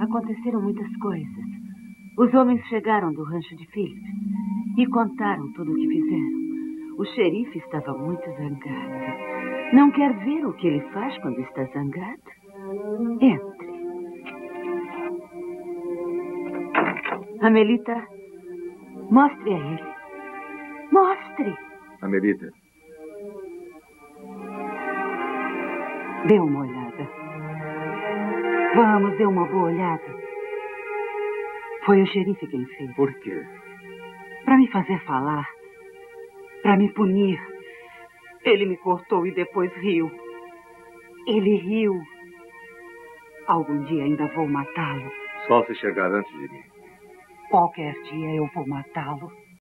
Aconteceram muitas coisas. Os homens chegaram do rancho de Philips e contaram tudo o que fizeram. O xerife estava muito zangado. Não quer ver o que ele faz quando está zangado? Entre. Amelita, mostre a ele. Mostre! Amelita. Dê uma olhada. Vamos, dê uma boa olhada. Foi o xerife quem fez. Por quê? Para me fazer falar. Para me punir. Ele me cortou e depois riu. Ele riu. Algum dia ainda vou matá-lo. Só se chegar antes de mim. Qualquer dia eu vou matá-lo.